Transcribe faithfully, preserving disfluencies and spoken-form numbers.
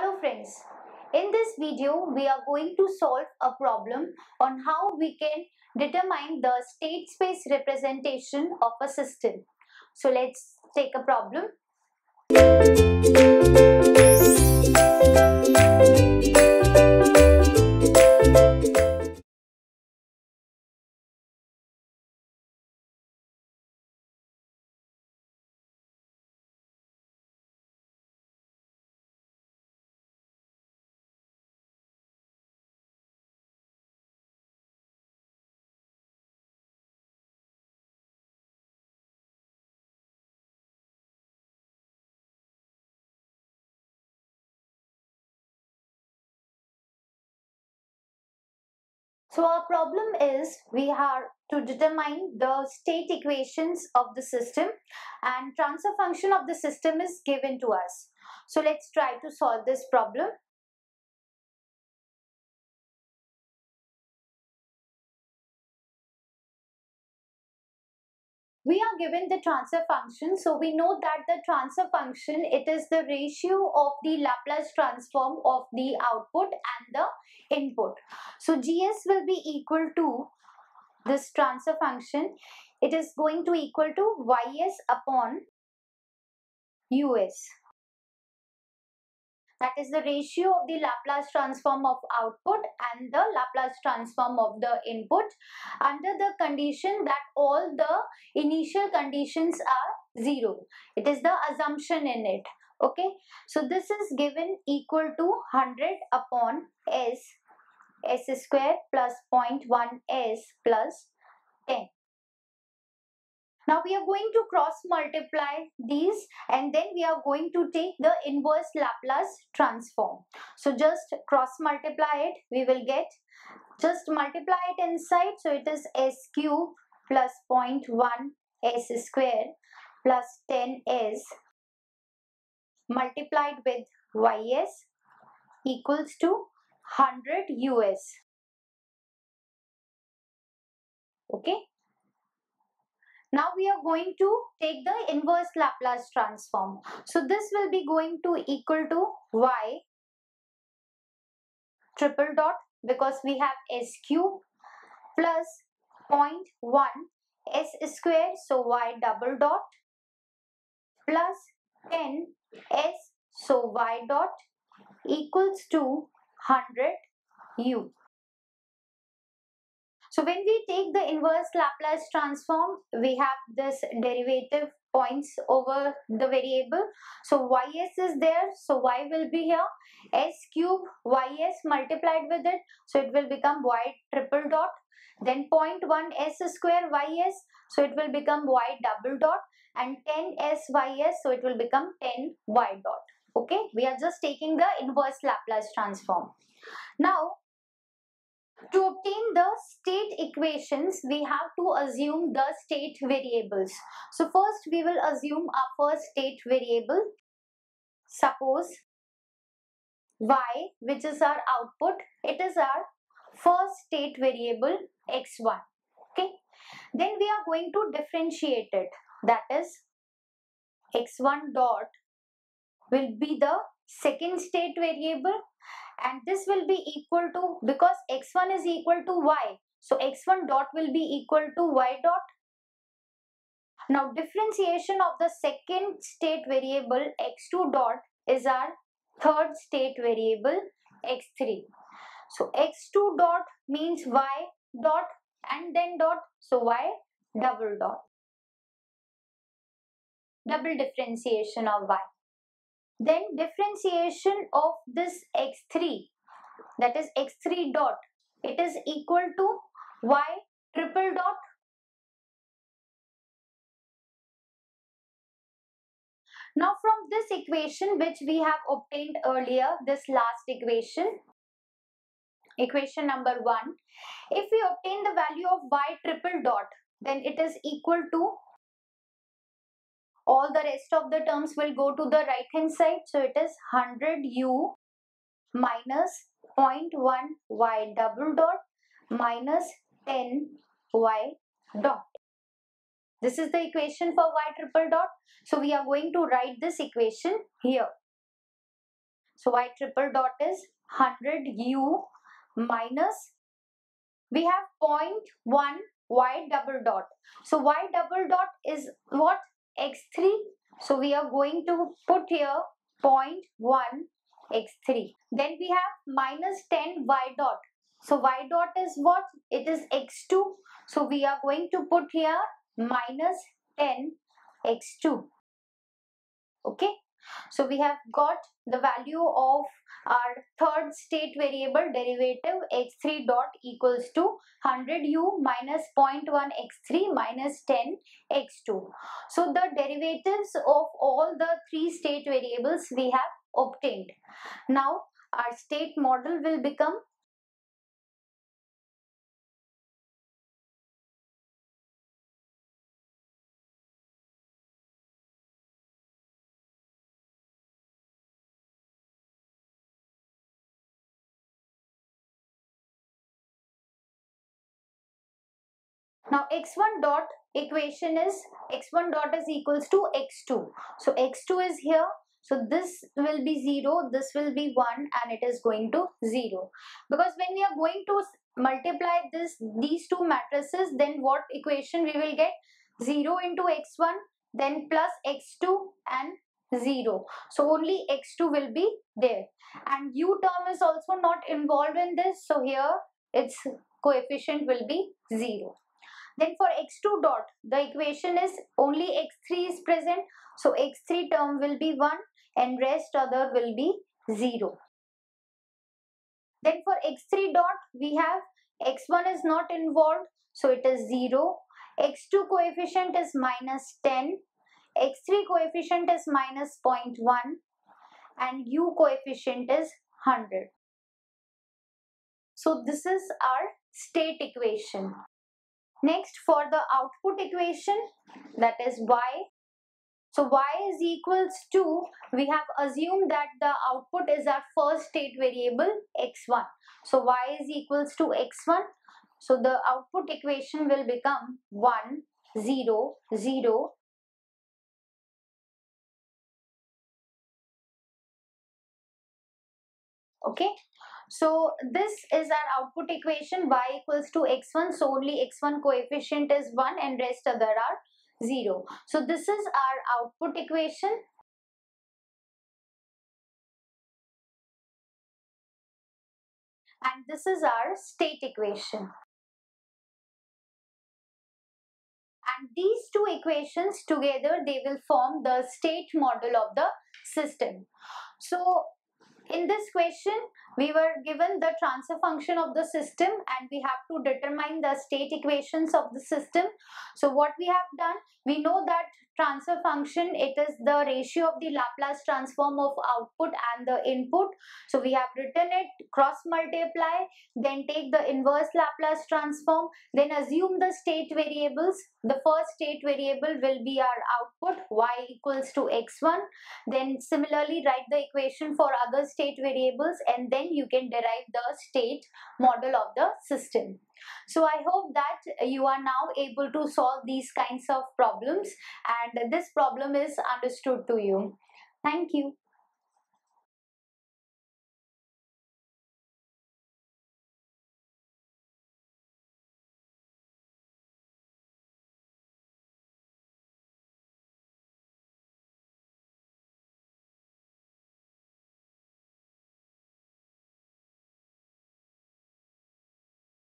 Hello friends, in this video we are going to solve a problem on how we can determine the state space representation of a system. So let's take a problem. So our problem is we are to determine the state equations of the system, and transfer function of the system is given to us. So let's try to solve this problem. We are given the transfer function, so we know that the transfer function, it is the ratio of the Laplace transform of the output and the input. So G S will be equal to this transfer function. It is going to equal to Y S upon U S. That is the ratio of the Laplace transform of output and the Laplace transform of the input, under the condition that all the initial conditions are zero. It is the assumption in it. Okay. So this is given equal to one hundred upon S, S squared plus zero point one S plus ten. Now we are going to cross multiply these, and then we are going to take the inverse Laplace transform. So just cross multiply it, we will get, just multiply it inside. So it is S cube plus zero point one S square plus ten S multiplied with Y S equals to one hundred U S. Okay. Now we are going to take the inverse Laplace transform. So this will be going to equal to Y triple dot, because we have S cube plus zero point one S square, so Y double dot plus ten S, so Y dot equals to one hundred U. So when we take the inverse Laplace transform, we have this derivative points over the variable. So Ys is there, so Y will be here. S cube Ys multiplied with it, so it will become Y triple dot. Then zero point one S square Ys, so it will become Y double dot. And ten S Ys, so it will become ten Y dot. Okay, we are just taking the inverse Laplace transform. Now, to obtain the state equations, we have to assume the state variables. So first we will assume our first state variable. Suppose Y, which is our output, it is our first state variable x one. Okay. Then we are going to differentiate it. That is, x one dot will be the second state variable, and this will be equal to, because x one is equal to Y, so x one dot will be equal to Y dot. Now differentiation of the second state variable x two dot is our third state variable x three. So x two dot means Y dot and then dot, so Y double dot. Double differentiation of Y. Then differentiation of this x three, that is x three dot, it is equal to Y triple dot. Now from this equation which we have obtained earlier, this last equation, equation number one, if we obtain the value of Y triple dot, then it is equal to, all the rest of the terms will go to the right hand side. So it is one hundred U minus zero point one Y double dot minus ten Y dot. This is the equation for Y triple dot. So we are going to write this equation here. So y triple dot is one hundred u minus, we have zero point one y double dot. So y double dot is what? x three. So we are going to put here zero point one x three. Then we have minus ten y dot. So y dot is what? It is x two. So we are going to put here minus ten x two. Okay. So we have got the value of our third state variable derivative x three dot equals to one hundred u minus zero point one x three minus ten x two. So the derivatives of all the three state variables we have obtained. Now our state model will become now x one dot equation is x one dot is equals to x two. So x two is here. So this will be zero, this will be one, and it is going to zero. Because when we are going to multiply this these two matrices, then what equation we will get? zero into x one, then plus x two and zero. So only x two will be there. And u term is also not involved in this. So here its coefficient will be zero. Then for x two dot, the equation is only x three is present. So x three term will be one and rest other will be zero. Then for x three dot, we have x one is not involved. So it is zero. x two coefficient is minus ten. x three coefficient is minus zero point one. And u coefficient is one hundred. So this is our state equation. Next, for the output equation, that is y. So y is equals to, we have assumed that the output is our first state variable x one. So y is equals to x one. So the output equation will become one, zero, zero. Okay. So this is our output equation, y equals to x one. So only x one coefficient is one and rest other are zero. So this is our output equation. And this is our state equation. And these two equations together, they will form the state model of the system. So in this question, we were given the transfer function of the system and we have to determine the state equations of the system. So what we have done, we know that transfer function, it is the ratio of the Laplace transform of output and the input. So we have written it, cross multiply, then take the inverse Laplace transform, then assume the state variables. The first state variable will be our output, y equals to x one. Then similarly write the equation for other state variables, and then you can derive the state model of the system. So I hope that you are now able to solve these kinds of problems and this problem is understood to you. Thank you.